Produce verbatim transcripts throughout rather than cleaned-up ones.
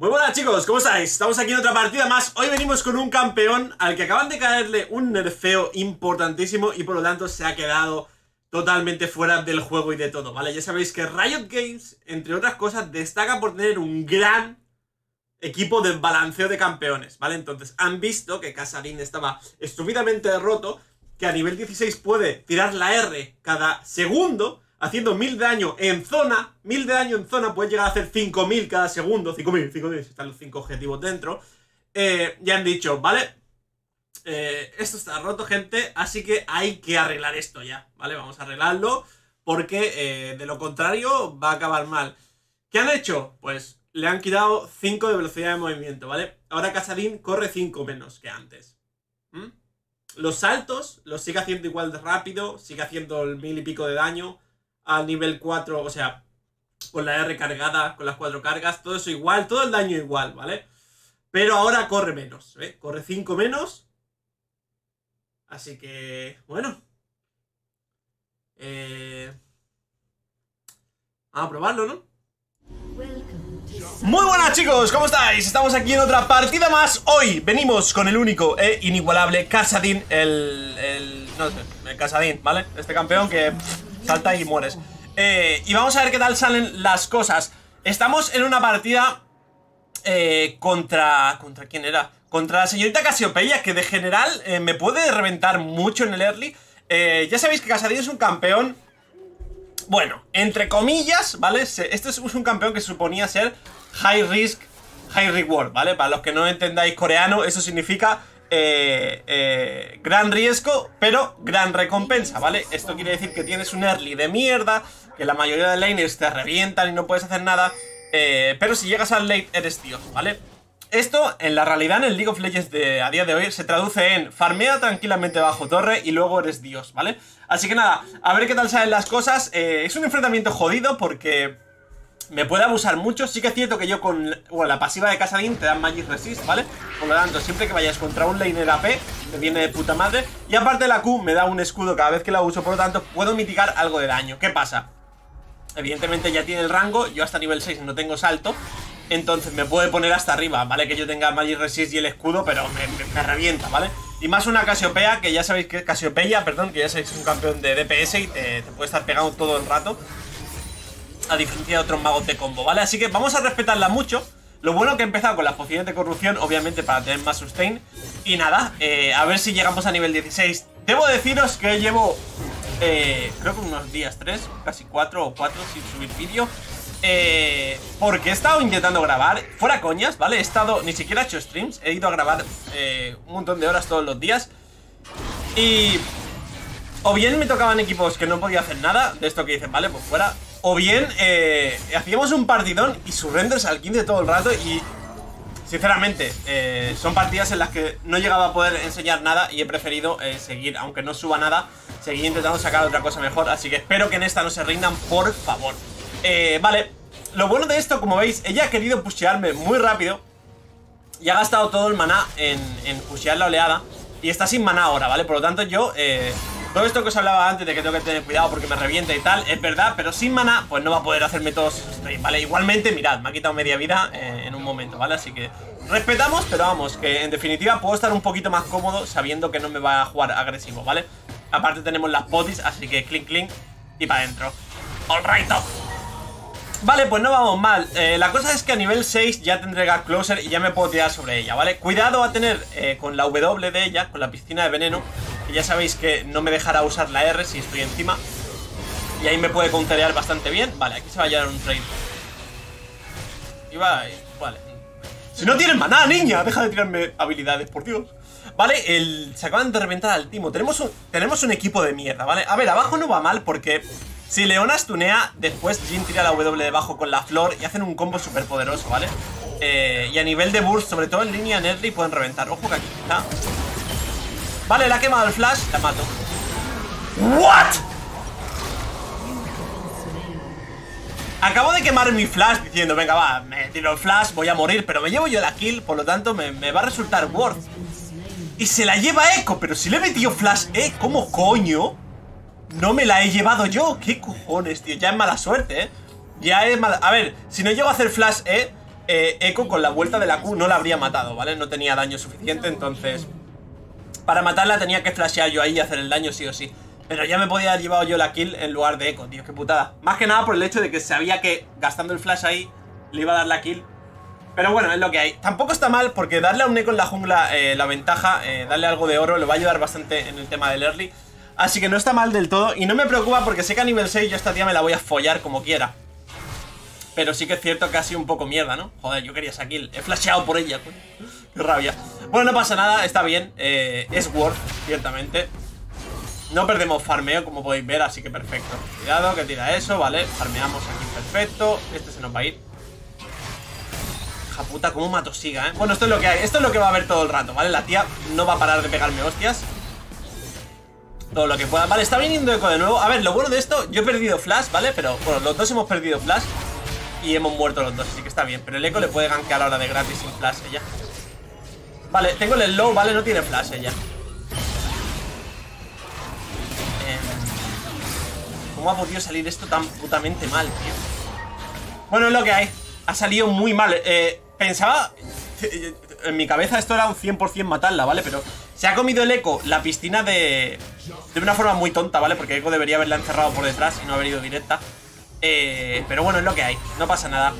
Muy buenas chicos, ¿cómo estáis? Estamos aquí en otra partida más. Hoy venimos con un campeón al que acaban de caerle un nerfeo importantísimo y por lo tanto se ha quedado totalmente fuera del juego y de todo, ¿vale? Ya sabéis que Riot Games, entre otras cosas, destaca por tener un gran equipo de balanceo de campeones, ¿vale? Entonces han visto que Kassadin estaba estúpidamente roto, que a nivel dieciséis puede tirar la R cada segundo, haciendo mil de daño en zona, mil de daño en zona, puede llegar a hacer cinco mil cada segundo, cinco mil, cinco mil, están los cinco objetivos dentro. Eh, ya han dicho, vale, eh, esto está roto, gente, así que hay que arreglar esto ya, ¿vale? Vamos a arreglarlo, porque eh, de lo contrario va a acabar mal. ¿Qué han hecho? Pues le han quitado cinco de velocidad de movimiento, ¿vale? Ahora Kassadin corre cinco menos que antes. ¿Mm? Los saltos los sigue haciendo igual de rápido, sigue haciendo el mil y pico de daño, al nivel cuatro, o sea, con la R cargada, con las cuatro cargas, todo eso igual, todo el daño igual, ¿vale? Pero ahora corre menos, ¿eh? Corre cinco menos. Así que, bueno. Eh... Vamos a probarlo, ¿no? Muy buenas chicos, ¿cómo estáis? Estamos aquí en otra partida más. Hoy venimos con el único e inigualable Kassadin, el... el no sé, el Kassadin, ¿vale? Este campeón que... salta y mueres. Eh, y vamos a ver qué tal salen las cosas. Estamos en una partida eh, contra... ¿Contra quién era? Contra la señorita Cassiopeia, que de general eh, me puede reventar mucho en el early. Eh, ya sabéis que Kassadin es un campeón... Bueno, entre comillas, ¿vale? Este es un campeón que suponía ser high risk, high reward, ¿vale? Para los que no entendáis coreano, eso significa... Eh, eh, gran riesgo, pero gran recompensa, ¿vale? Esto quiere decir que tienes un early de mierda, que la mayoría de laners te revientan y no puedes hacer nada, eh, pero si llegas al late eres tío, ¿vale? Esto, en la realidad, en el League of Legends de, a día de hoy, se traduce en farmea tranquilamente bajo torre y luego eres dios, ¿vale? Así que nada, a ver qué tal salen las cosas. eh, Es un enfrentamiento jodido porque me puede abusar mucho. Sí que es cierto que yo con bueno, la pasiva de Kassadin te dan Magic Resist, ¿vale? Por lo tanto, siempre que vayas contra un laner A P, me viene de puta madre. Y aparte la Q me da un escudo cada vez que la uso, por lo tanto, puedo mitigar algo de daño. ¿Qué pasa? Evidentemente ya tiene el rango, yo hasta nivel seis no tengo salto. Entonces me puede poner hasta arriba, ¿vale? Que yo tenga Magic Resist y el escudo, pero me, me, me revienta, ¿vale? Y más una Cassiopeia, que ya sabéis que es Cassiopeia, perdón, que ya sabéis que es un campeón de D P S y te, te puede estar pegando todo el rato, a diferencia de otros magos de combo, ¿vale? Así que vamos a respetarla mucho. Lo bueno que he empezado con las pociones de corrupción, obviamente para tener más sustain. Y nada, eh, a ver si llegamos a nivel dieciséis. Debo deciros que llevo, eh, creo que unos días, tres, casi cuatro o cuatro sin subir vídeo. Eh, porque he estado intentando grabar, fuera coñas, ¿vale? He estado, ni siquiera he hecho streams, he ido a grabar eh, un montón de horas todos los días. Y... o bien me tocaban equipos que no podía hacer nada, de esto que dicen, vale, pues fuera. O bien, eh, hacíamos un partidón y surrenders al quince todo el rato y, sinceramente, eh, son partidas en las que no llegaba a poder enseñar nada y he preferido eh, seguir, aunque no suba nada, seguir intentando sacar otra cosa mejor. Así que espero que en esta no se rindan, por favor. Eh, vale, lo bueno de esto, como veis, ella ha querido pushearme muy rápido y ha gastado todo el maná en, en pushear la oleada y está sin maná ahora, ¿vale? Por lo tanto, yo... Eh, todo esto que os hablaba antes de que tengo que tener cuidado porque me revienta y tal, es verdad, pero sin maná pues no va a poder hacerme todos esos trades, ¿vale? Igualmente, mirad, me ha quitado media vida eh, en un momento, ¿vale? Así que respetamos, pero vamos, que en definitiva puedo estar un poquito más cómodo sabiendo que no me va a jugar agresivo, ¿vale? Aparte tenemos las potis, así que clink, clink y para adentro. All right, up. Vale, pues no vamos mal. eh, La cosa es que a nivel seis ya tendré Gap Closer y ya me puedo tirar sobre ella, ¿vale? Cuidado a tener eh, con la W de ella, con la piscina de veneno. Ya sabéis que no me dejará usar la R si estoy encima. Y ahí me puede counterear bastante bien. Vale, aquí se va a llevar un trade. Y va, vale. Si no tienes maná, niña, deja de tirarme habilidades, por Dios. Vale, el, se acaban de reventar al timo. Tenemos un, tenemos un equipo de mierda, ¿vale? A ver, abajo no va mal porque si Leona stunea, después Jhin tira la W debajo con la flor y hacen un combo súper poderoso, ¿vale? Eh, y a nivel de burst, sobre todo en línea en early, pueden reventar. Ojo que aquí está... Vale, la ha quemado el flash, la mato. ¿What? Acabo de quemar mi flash diciendo, venga va, me tiro el flash, voy a morir, pero me llevo yo la kill, por lo tanto me, me va a resultar worth. Y se la lleva Echo, pero si le he metido flash, eh, ¿cómo coño? No me la he llevado yo, qué cojones, tío, ya es mala suerte, eh. Ya es mala... A ver, si no llego a hacer flash, eh, eh, Echo con la vuelta de la Q no la habría matado, ¿vale? No tenía daño suficiente, entonces para matarla tenía que flashear yo ahí y hacer el daño sí o sí. Pero ya me podía haber llevado yo la kill en lugar de Echo, tío, qué putada. Más que nada por el hecho de que sabía que gastando el flash ahí le iba a dar la kill. Pero bueno, es lo que hay. Tampoco está mal porque darle a un Echo en la jungla eh, la ventaja, eh, darle algo de oro, le va a ayudar bastante en el tema del early. Así que no está mal del todo y no me preocupa porque sé que a nivel seis yo esta tía me la voy a follar como quiera. Pero sí que es cierto que ha sido un poco mierda, ¿no? Joder, yo quería esa kill. He flasheado por ella. Qué rabia. Bueno, no pasa nada, está bien. Eh, es worth, ciertamente. No perdemos farmeo, como podéis ver, así que perfecto. Cuidado, que tira eso, ¿vale? Farmeamos aquí, perfecto. Este se nos va a ir. Hija puta, cómo mato siga, ¿eh? Bueno, esto es lo que hay. Esto es lo que va a haber todo el rato, ¿vale? La tía no va a parar de pegarme hostias. Todo lo que pueda. Vale, está viniendo Echo de nuevo. A ver, lo bueno de esto, yo he perdido flash, ¿vale? Pero, bueno, los dos hemos perdido flash y hemos muerto los dos, así que está bien. Pero el Echo le puede gankear ahora de gratis sin flash ella. Vale, tengo el slow, ¿vale? No tiene flash ella. ¿Cómo ha podido salir esto tan putamente mal, tío? Bueno, es lo que hay. Ha salido muy mal. Eh, pensaba... En mi cabeza esto era un cien por cien matarla, ¿vale? Pero se ha comido el Echo la piscina de... De una forma muy tonta, ¿vale? Porque Echo debería haberla encerrado por detrás y no haber ido directa. Eh, pero bueno, es lo que hay. No pasa nada.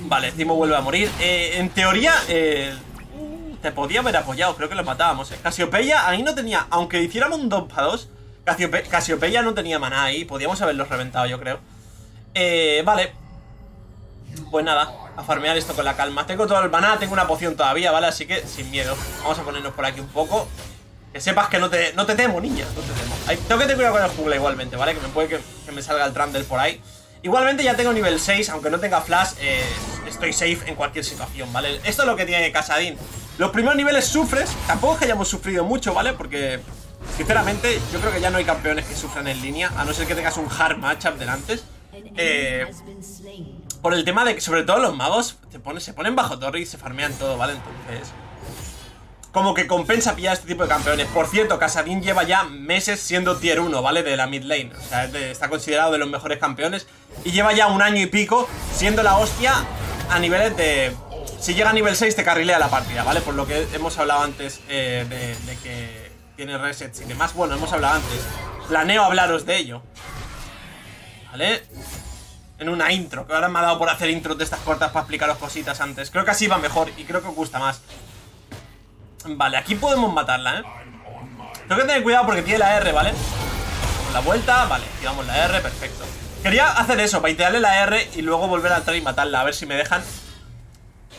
Vale, Zimo vuelve a morir. Eh, en teoría... Eh, te podía haber apoyado. Creo que lo matábamos, ¿eh? Cassiopeia ahí no tenía... Aunque hiciéramos un dos para dos... Cassiopeia no tenía maná ahí. Podíamos haberlos reventado, yo creo. Eh, vale. Pues nada, a farmear esto con la calma. Tengo todo el maná, tengo una poción todavía, ¿vale? Así que sin miedo. Vamos a ponernos por aquí un poco. Que sepas que no te, no te temo, niña. No te temo. Ahí, tengo que tener cuidado con el jungla igualmente, ¿vale? Que me puede que, que me salga el Trundle por ahí. Igualmente ya tengo nivel seis. Aunque no tenga flash, eh, estoy safe en cualquier situación, ¿vale? Esto es lo que tiene Kassadin. Los primeros niveles sufres. Tampoco es que hayamos sufrido mucho, ¿vale? Porque... Sinceramente, yo creo que ya no hay campeones que sufran en línea, a no ser que tengas un hard matchup delante. Eh, por el tema de que, sobre todo los magos, te ponen, se ponen bajo torre y se farmean todo, ¿vale? Entonces, como que compensa pillar este tipo de campeones. Por cierto, Kassadin lleva ya meses siendo tier uno, ¿vale? De la mid lane. O sea, está considerado de los mejores campeones. Y lleva ya un año y pico siendo la hostia a niveles de... Si llega a nivel seis te carrilea la partida, ¿vale? Por lo que hemos hablado antes eh, de, de que... Tiene resets y demás. Bueno, hemos hablado antes. Planeo hablaros de ello, ¿vale? En una intro, que ahora me ha dado por hacer intros de estas cortas para explicaros cositas antes. Creo que así va mejor y creo que os gusta más. Vale, aquí podemos matarla, ¿eh? Tengo que tener cuidado porque tiene la R, ¿vale? Damos la vuelta, vale, tiramos la R, perfecto. Quería hacer eso, para tirarle la R y luego volver a entrar y matarla, a ver si me dejan.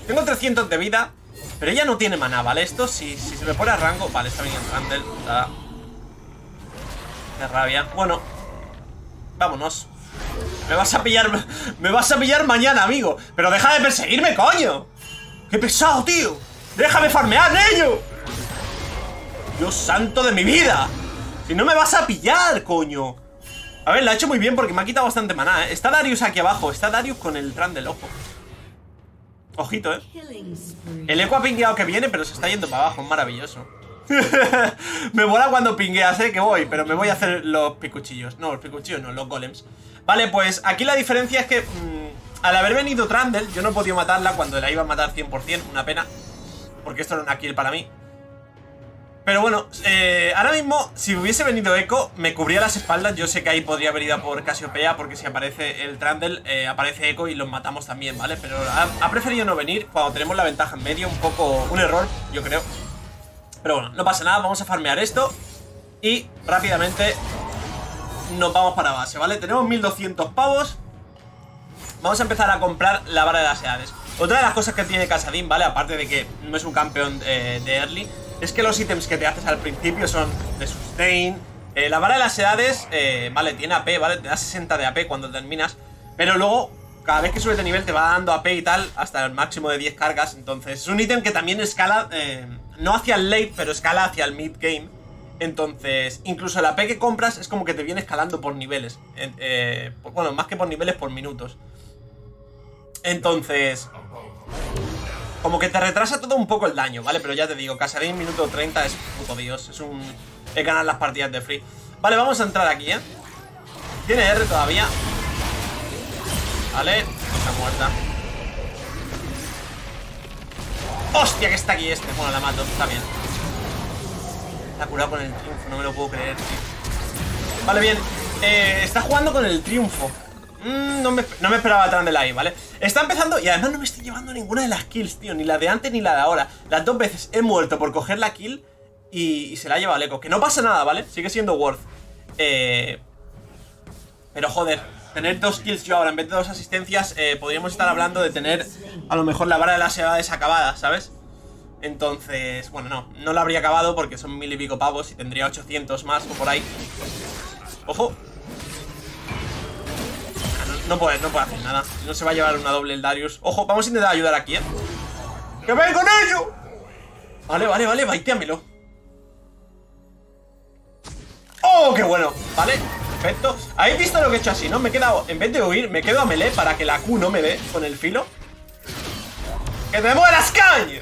Tengo trescientos de vida. Pero ella no tiene maná, ¿vale? Esto, si, si se me pone a rango... Vale, está viniendo Trundle. Putada. Qué rabia. Bueno. Vámonos. Me vas a pillar... Me vas a pillar mañana, amigo. Pero deja de perseguirme, coño. ¡Qué pesado, tío! ¡Déjame farmear, niño! ¡Dios santo de mi vida! Si no me vas a pillar, coño. A ver, la ha hecho muy bien porque me ha quitado bastante maná, ¿eh? Está Darius aquí abajo. Está Darius con el Trundle, ojo. Ojito, eh. El Echo ha pingueado que viene, pero se está yendo para abajo. Maravilloso. Me mola cuando pingueas, eh, que voy. Pero me voy a hacer los picuchillos. No, los picuchillos no, los golems. Vale, pues aquí la diferencia es que mmm, al haber venido Trundle, yo no he podido matarla cuando la iba a matar cien por cien. Una pena. Porque esto era una kill para mí. Pero bueno, eh, ahora mismo, si hubiese venido Echo, me cubría las espaldas. Yo sé que ahí podría haber ido por Cassiopeia, porque si aparece el Trundle, eh, aparece Echo y los matamos también, ¿vale? Pero ha, ha preferido no venir cuando tenemos la ventaja en medio. Un poco, un error, yo creo. Pero bueno, no pasa nada, vamos a farmear esto. Y rápidamente nos vamos para base, ¿vale? Tenemos mil doscientos pavos. Vamos a empezar a comprar la vara de las edades. Otra de las cosas que tiene Kassadin, ¿vale? Aparte de que no es un campeón eh, de early, es que los ítems que te haces al principio son de sustain. eh, La vara de las edades, eh, vale, tiene A P, ¿vale? Te da sesenta de A P cuando terminas. Pero luego, cada vez que subes de nivel te va dando A P y tal, hasta el máximo de diez cargas. Entonces es un ítem que también escala, eh, no hacia el late, pero escala hacia el mid game. Entonces, incluso la A P que compras es como que te viene escalando por niveles, eh, eh, por, bueno, más que por niveles, por minutos. Entonces... como que te retrasa todo un poco el daño, ¿vale? Pero ya te digo, Kassadin minuto treinta es puto dios. Es un... es ganar las partidas de free. Vale, vamos a entrar aquí, ¿eh? Tiene R todavía. Vale, está muerta. ¡Hostia que está aquí este! Bueno, la mato, está bien. La ha curado con el triunfo, no me lo puedo creer, tío. Vale, bien. Eh, está jugando con el triunfo. Mm, no, me, no me esperaba tan de la I, ¿vale? Está empezando y además no me estoy llevando ninguna de las kills, tío. Ni la de antes ni la de ahora. Las dos veces he muerto por coger la kill y, y se la ha llevado el eco. Que no pasa nada, ¿vale? Sigue siendo worth. Eh... Pero joder, tener dos kills yo ahora en vez de dos asistencias, eh, podríamos estar hablando de tener a lo mejor la vara de las edades acabada, ¿sabes? Entonces, bueno, no, no la habría acabado porque son mil y pico pavos y tendría ochocientos más o por ahí. ¡Ojo! No, no puede, no puede hacer nada. No se va a llevar una doble el Darius. ¡Ojo! Vamos a intentar ayudar aquí, ¿eh? ¡Que ven con ello! Vale, vale, vale, baiteamelo. ¡Oh, qué bueno! Vale. Perfecto. ¿Habéis visto lo que he hecho así, no? Me he quedado, en vez de huir, me quedo a melee para que la Q no me dé con el filo. ¡Que te mueras, caño!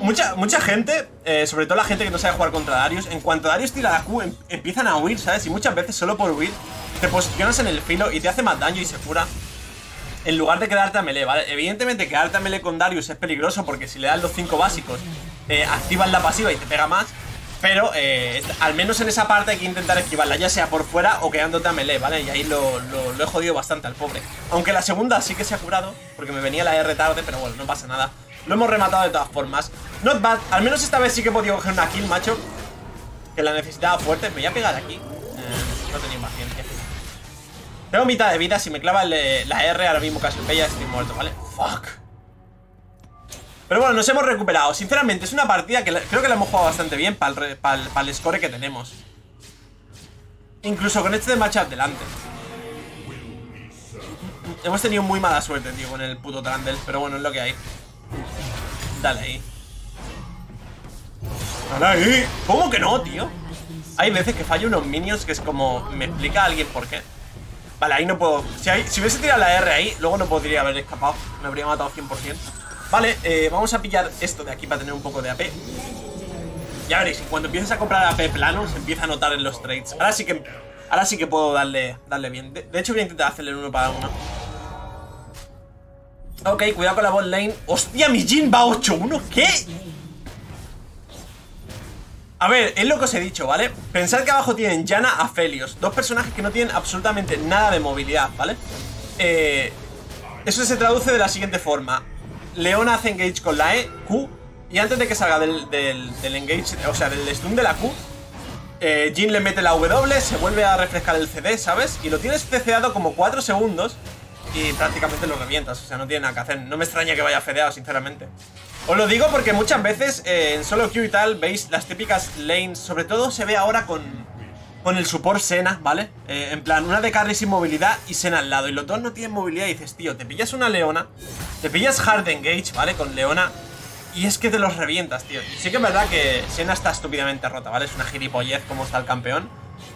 Mucha, mucha gente, eh, sobre todo la gente que no sabe jugar contra Darius, en cuanto Darius tira la Q, em empiezan a huir, ¿sabes? Y muchas veces solo por huir te posicionas en el filo y te hace más daño y se cura en lugar de quedarte a melee, ¿vale? Evidentemente quedarte a melee con Darius es peligroso porque si le das los cinco básicos, eh, activas la pasiva y te pega más. Pero eh, al menos en esa parte hay que intentar esquivarla, ya sea por fuera o quedándote a melee, ¿vale? Y ahí lo, lo, lo he jodido bastante al pobre. Aunque la segunda sí que se ha curado, porque me venía la R tarde, pero bueno, no pasa nada. Lo hemos rematado de todas formas. Not bad, al menos esta vez sí que he podido coger una kill, macho. Que la necesitaba fuerte. Me voy a pegar aquí. Eh, no tenía paciencia. Tengo mitad de vida, si me clava el, la R ahora mismo Cassiopeia estoy muerto, ¿vale? Fuck. Pero bueno, nos hemos recuperado. Sinceramente, es una partida que la, creo que la hemos jugado bastante bien para el, para el, para el score que tenemos. Incluso con este de matchup delante. Hemos tenido muy mala suerte, tío, con el puto Trundle. Pero bueno, es lo que hay. Dale ahí. Dale ahí. ¿Cómo que no, tío? Hay veces que fallo unos minions que es como... ¿Me explica alguien por qué? Vale, ahí no puedo... Si, hay, si hubiese tirado la R ahí, luego no podría haber escapado. Me habría matado cien por cien. Vale, eh, vamos a pillar esto de aquí para tener un poco de A P. Ya veréis, cuando empiezas a comprar A P plano, se empieza a notar en los trades. Ahora sí que, ahora sí que puedo darle, darle bien. De, de hecho, voy a intentar hacerle uno para uno. Ok, cuidado con la bot lane. ¡Hostia, mi Jhin va ocho uno! ¿Qué? A ver, es lo que os he dicho, ¿vale? Pensad que abajo tienen Janna, Aphelios. Dos personajes que no tienen absolutamente nada de movilidad, ¿vale? Eh, eso se traduce de la siguiente forma. Leona hace engage con la E, Q, y antes de que salga del, del, del engage, o sea, del stun de la Q, eh, Jhin le mete la W, se vuelve a refrescar el C D, ¿sabes? Y lo tienes C C'ado como cuatro segundos y prácticamente lo revientas, o sea, no tiene nada que hacer. No me extraña que vaya fedeado, sinceramente. Os lo digo porque muchas veces eh, en solo Q y tal veis las típicas lanes, sobre todo se ve ahora con, con el support Senna, ¿vale? Eh, en plan, una de carry sin movilidad y Senna al lado, y los dos no tienen movilidad y dices, tío, te pillas una Leona... Te pillas hard engage, ¿vale? Con Leona. Y es que te los revientas, tío. Y sí que es verdad que Senna está estúpidamente rota, ¿vale? Es una gilipollez como está el campeón.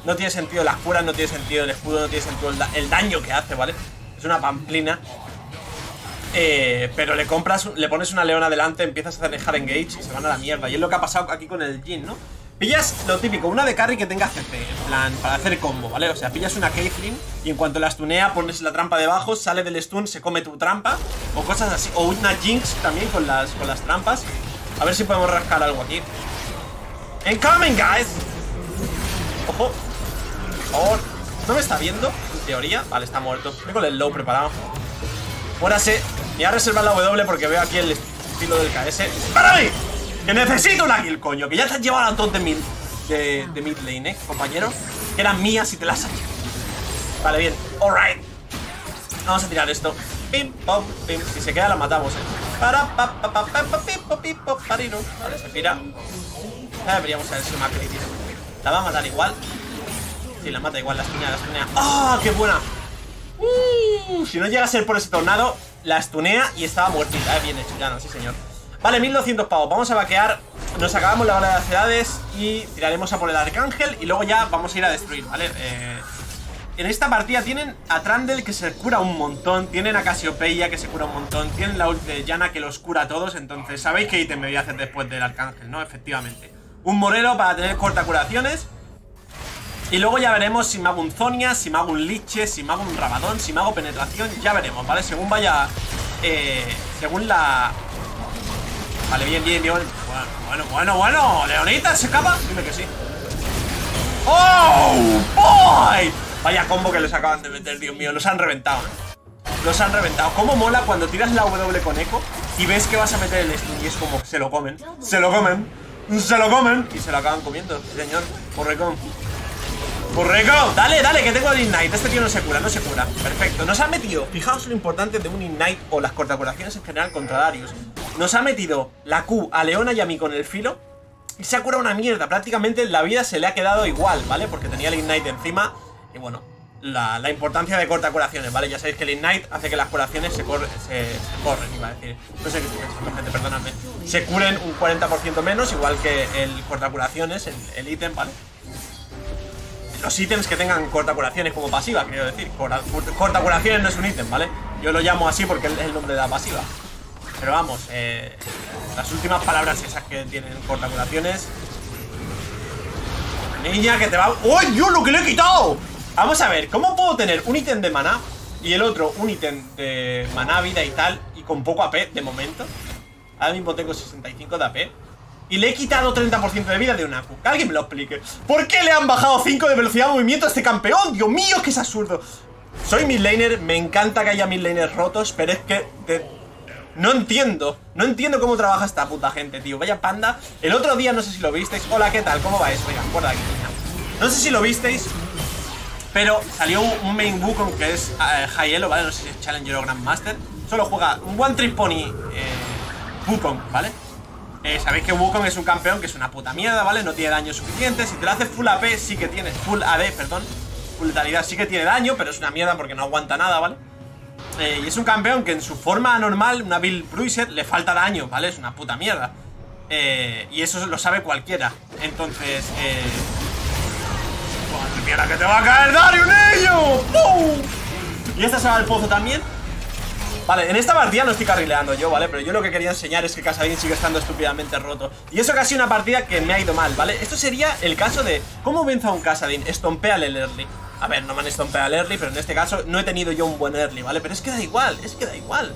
No tiene sentido las curas, no tiene sentido el escudo, no tiene sentido el, da el daño que hace, ¿vale? Es una pamplina. Eh, pero le compras, le pones una Leona delante, empiezas a hacer hard engage y se van a la mierda. Y es lo que ha pasado aquí con el Jhin, ¿no? Pillas lo típico, una de carry que tenga C P, en plan, para hacer combo, ¿vale? O sea, pillas una Caitlyn y en cuanto la stunea, pones la trampa debajo, sale del stun, se come tu trampa, o cosas así, o una Jinx también con las, con las trampas. A ver si podemos rascar algo aquí. ¡Incoming, guys! ¡Ojo! Por favor. ¿No me está viendo? En teoría. Vale, está muerto. Estoy con el low preparado. Muérase. Me voy a reservar la W porque veo aquí el estilo del K S. ¡Para mí! ¡Que necesito una kill, coño! Que ya te has llevado a las dos de mid, de, de mid lane, ¿eh, compañero? Que eran mías y te las has llevado. Vale, bien. Alright. Vamos a tirar esto. Pim, pom, pim. Si se queda, la matamos, ¿eh? Para, pa, pa, pa, pa, pa, pim, pom, pim, pom, parino. Vale, se pira. Ahora deberíamos haber sido más críticos. La va a matar igual. Sí, la mata igual, la estunea, la estunea. ¡Ah, ¡oh, qué buena! Uh, si no llega a ser por ese tornado, la estunea y estaba muertita, ¿eh? Bien hecho, ya no, sí, señor. Vale, mil doscientos pavos, vamos a vaquear. Nos acabamos la hora de las edades y tiraremos a por el arcángel y luego ya vamos a ir a destruir, ¿vale? Eh, en esta partida tienen a Trundle que se cura un montón, tienen a Cassiopeia que se cura un montón, tienen la ulti de Janna que los cura a todos, entonces sabéis qué ítem me voy a hacer después del arcángel, ¿no? Efectivamente. Un Morello para tener cortacuraciones. Y luego ya veremos si me hago un Zonia, si me hago un Liche, si me hago un Rabadón, si me hago penetración, ya veremos, ¿vale? Según vaya... Eh, según la... Vale, bien, bien, bien. Bueno, bueno, bueno, bueno. Leonita se escapa. Dime que sí. ¡Oh, boy! Vaya combo que les acaban de meter, Dios mío. Los han reventado. Los han reventado. Cómo mola cuando tiras la W con eco y ves que vas a meter el stun y es como se lo comen. Se lo comen. Se lo comen. Y se lo acaban comiendo, señor. Correcón. Correcto, dale, dale, que tengo el Ignite. Este tío no se cura, no se cura. Perfecto, nos ha metido, fijaos lo importante de un Ignite o las cortacuraciones en general contra Darius. Nos ha metido la Q a Leona y a mí con el filo y se ha curado una mierda, prácticamente la vida se le ha quedado igual, ¿vale? Porque tenía el Ignite encima y bueno, la, la importancia de cortacuraciones, ¿vale? Ya sabéis que el Ignite hace que las curaciones se, corre, se, se corren, iba a decir. No sé qué estoy pensando, gente, perdóname. Se curen un cuarenta por ciento menos, igual que el cortacuraciones, el, el ítem, ¿vale? Los ítems que tengan cortacuraciones como pasiva, quiero decir. Cortacuraciones no es un ítem, ¿vale? Yo lo llamo así porque es el nombre de la pasiva. Pero vamos, eh, las últimas palabras esas que tienen cortacuraciones. Niña, que te va... ¡Uy, yo lo que le he quitado! Vamos a ver, ¿cómo puedo tener un ítem de maná y el otro un ítem de maná, vida y tal, y con poco A P de momento? Ahora mismo tengo sesenta y cinco de A P. Y le he quitado treinta por ciento de vida de una Q. Que alguien me lo explique. ¿Por qué le han bajado cinco de velocidad de movimiento a este campeón? ¡Dios mío, que es absurdo! Soy midlaner, me encanta que haya midlaners rotos, pero es que... Te... No entiendo. No entiendo cómo trabaja esta puta gente, tío. Vaya panda. El otro día, no sé si lo visteis. Hola, ¿qué tal? ¿Cómo va eso? Oigan, guarda aquí. No sé si lo visteis, pero salió un main Wukong que es uh, High Elo, ¿vale? No sé si es Challenger o Grandmaster. Solo juega un One Trick Pony eh, Wukong, ¿vale? Eh, sabéis que Wukong es un campeón que es una puta mierda, ¿vale? No tiene daño suficiente. Si te lo haces full A P, sí que tienes full A D, perdón. Full letalidad sí que tiene daño, pero es una mierda porque no aguanta nada, ¿vale? Eh, y es un campeón que en su forma normal, una build bruiser, le falta daño, ¿vale? Es una puta mierda. Eh, y eso lo sabe cualquiera. Entonces, eh... ¡Madre mierda que te va a caer, Darius, niño! ¡Pum! Y esta se va al pozo también. Vale, en esta partida no estoy carrileando yo, ¿vale? Pero yo lo que quería enseñar es que Kassadin sigue estando estúpidamente roto. Y eso casi una partida que me ha ido mal, ¿vale? Esto sería el caso de... ¿Cómo venzo a un Kassadin? Estompeale el early. A ver, no me han estompeado el early, pero en este caso no he tenido yo un buen early, ¿vale? Pero es que da igual, es que da igual.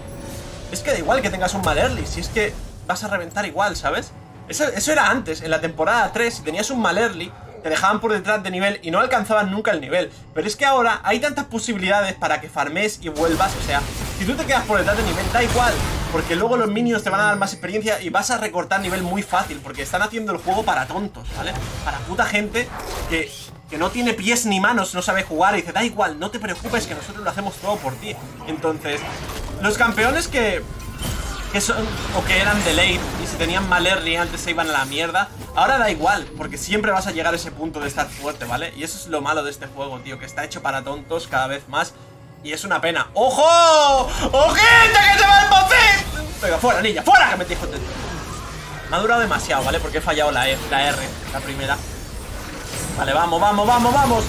Es que da igual que tengas un mal early, si es que vas a reventar igual, ¿sabes? Eso, eso era antes, en la temporada tres, si tenías un mal early... Te dejaban por detrás de nivel y no alcanzaban nunca el nivel. Pero es que ahora hay tantas posibilidades para que farmes y vuelvas. O sea, si tú te quedas por detrás de nivel, da igual, porque luego los minions te van a dar más experiencia y vas a recortar nivel muy fácil, porque están haciendo el juego para tontos, ¿vale? Para puta gente que, que no tiene pies ni manos, no sabe jugar. Y dice, da igual, no te preocupes que nosotros lo hacemos todo por ti. Entonces, los campeones que... Que son, o que eran de late y si tenían mal early antes se iban a la mierda. Ahora da igual, porque siempre vas a llegar a ese punto de estar fuerte, ¿vale? Y eso es lo malo de este juego, tío, que está hecho para tontos cada vez más. Y es una pena. ¡Ojo! ¡Ojita que te va el botín! Venga, fuera, niña, fuera, que me dijo. Me ha durado demasiado, ¿vale? Porque he fallado la, e, la R, la primera. Vale, vamos, vamos, vamos, vamos.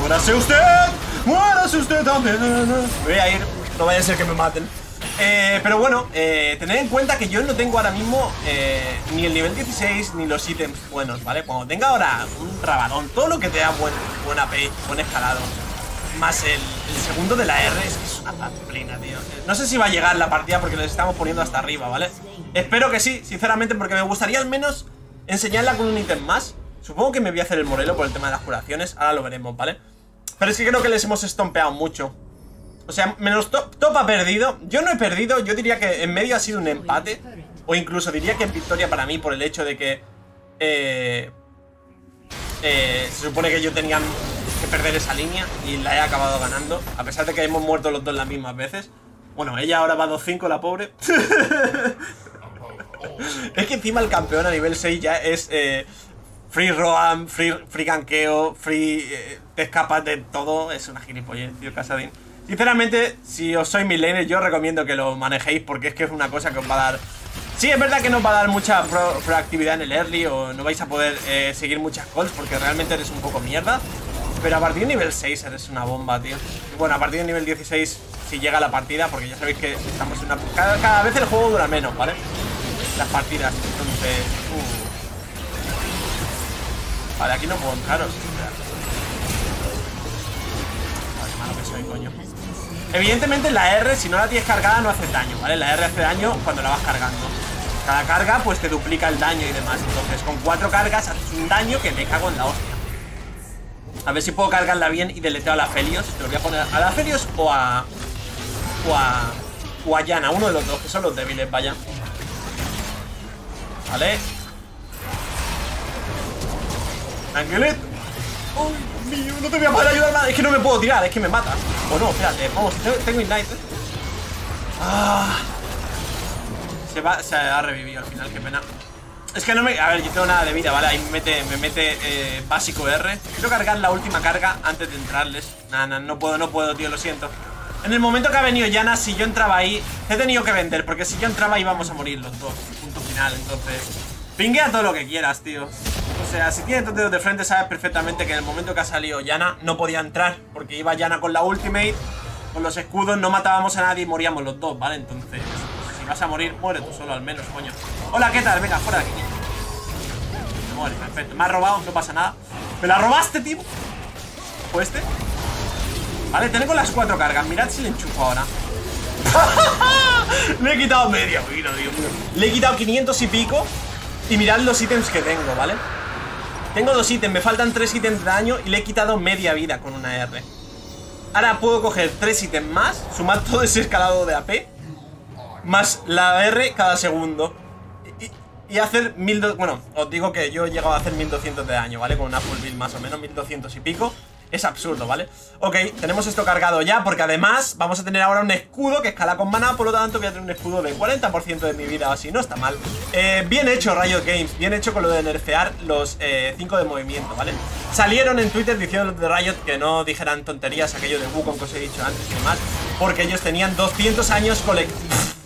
¡Muérase usted! ¡Muérase usted también! Voy a ir, no vaya a ser que me maten. Eh, pero bueno, eh, tened en cuenta que yo no tengo ahora mismo eh, ni el nivel dieciséis ni los ítems buenos, ¿vale? Cuando tenga ahora un Rabadón, todo lo que te da buen, buen A P, buen escalado, más el, el segundo de la R, es que es una pamplina, tío. No sé si va a llegar la partida porque les estamos poniendo hasta arriba, ¿vale? Espero que sí, sinceramente, porque me gustaría al menos enseñarla con un ítem más. Supongo que me voy a hacer el Morello por el tema de las curaciones, ahora lo veremos, ¿vale? Pero es que creo que les hemos estompeado mucho. O sea, menos top, top ha perdido. Yo no he perdido, yo diría que en medio ha sido un empate. O incluso diría que es victoria para mí por el hecho de que eh, eh, se supone que yo tenía que perder esa línea y la he acabado ganando, a pesar de que hemos muerto los dos las mismas veces. Bueno, ella ahora va dos cinco, la pobre. Es que encima el campeón a nivel seis ya es... Eh, Free roam, free, free ganqueo, free... Eh, te escapas de todo. Es una gilipollez, tío, Kassadin. Sinceramente, si os sois midlaner, yo os recomiendo que lo manejéis porque es que es una cosa que os va a dar... Sí, es verdad que no os va a dar mucha pro proactividad en el early o no vais a poder eh, seguir muchas calls porque realmente eres un poco mierda. Pero a partir de nivel seis eres una bomba, tío. Bueno, a partir de nivel dieciséis si llega la partida, porque ya sabéis que estamos en una... Cada, cada vez el juego dura menos, ¿vale? Las partidas, entonces... Uh. Vale, aquí no puedo entraros. Vale, malo que soy, coño. Evidentemente la R, si no la tienes cargada, no hace daño, ¿vale? La R hace daño cuando la vas cargando. Cada carga pues te duplica el daño y demás. Entonces con cuatro cargas haces un daño que me cago en la hostia. A ver si puedo cargarla bien y deleteo a la Aphelios. Te lo voy a poner a la Aphelios o a... O a... O a Janna, uno de los dos, que son los débiles, vaya. Vale. Angulet. Oh, mío, no te voy a poder ayudar nada. Es que no me puedo tirar, es que me mata. O no, espérate, vamos, tengo Ignite. Ah. Se va, se ha revivido al final, qué pena. Es que no me... A ver, yo tengo nada de vida, ¿vale? Ahí me mete, me mete eh, básico R. Quiero cargar la última carga antes de entrarles. Nah, nah, no puedo, no puedo, tío, lo siento. En el momento que ha venido Janna, si yo entraba ahí, he tenido que vender, porque si yo entraba ahí vamos a morir los dos. Punto final, entonces... Pinguea todo lo que quieras, tío. O sea, si tienes dos dedos de frente, sabes perfectamente que en el momento que ha salido Janna, no podía entrar, porque iba Janna con la ultimate, con los escudos, no matábamos a nadie y moríamos los dos, ¿vale? Entonces... vas a morir, muere tú solo al menos, coño. Hola, ¿qué tal? Venga, fuera de aquí. Me muere, perfecto. Me has robado, no pasa nada. ¿Me la robaste, tío? ¿O este? Vale, tengo las cuatro cargas. Mirad si le enchufo ahora. Le he quitado medio vino, tío. Le he quitado quinientos y pico. Y mirad los ítems que tengo, ¿vale? Tengo dos ítems, me faltan tres ítems de daño y le he quitado media vida con una R. Ahora puedo coger tres ítems más, sumar todo ese escalado de A P. Más la R cada segundo. Y, y hacer mil doscientos. Bueno, os digo que yo he llegado a hacer mil doscientos de daño, ¿vale? Con una full build más o menos, mil doscientos y pico. Es absurdo, ¿vale? Ok, tenemos esto cargado ya, porque además vamos a tener ahora un escudo que escala con maná. Por lo tanto voy a tener un escudo de cuarenta por ciento de mi vida o así, no está mal. eh, Bien hecho Riot Games, bien hecho con lo de nerfear los cinco eh, de movimiento, ¿vale? Salieron en Twitter diciendo los de Riot que no dijeran tonterías, aquello de Wukong que os he dicho antes y demás, porque ellos tenían doscientos años colectivos.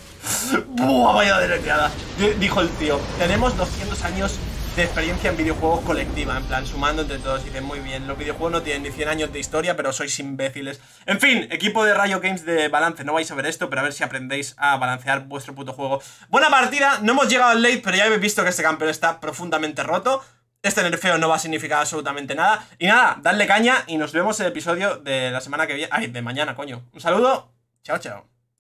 Buah, vaya deletreada. Dijo el tío, tenemos doscientos años de experiencia en videojuegos colectiva. En plan, sumando entre todos, y dicen, muy bien, los videojuegos no tienen ni cien años de historia, pero sois imbéciles. En fin, equipo de Riot Games de balance, no vais a ver esto, pero a ver si aprendéis a balancear vuestro puto juego. Buena partida, no hemos llegado al late, pero ya habéis visto que este campeón está profundamente roto. Este nerfeo no va a significar absolutamente nada. Y nada, dadle caña y nos vemos en el episodio de la semana que viene. Ay, de mañana, coño. Un saludo, chao, chao.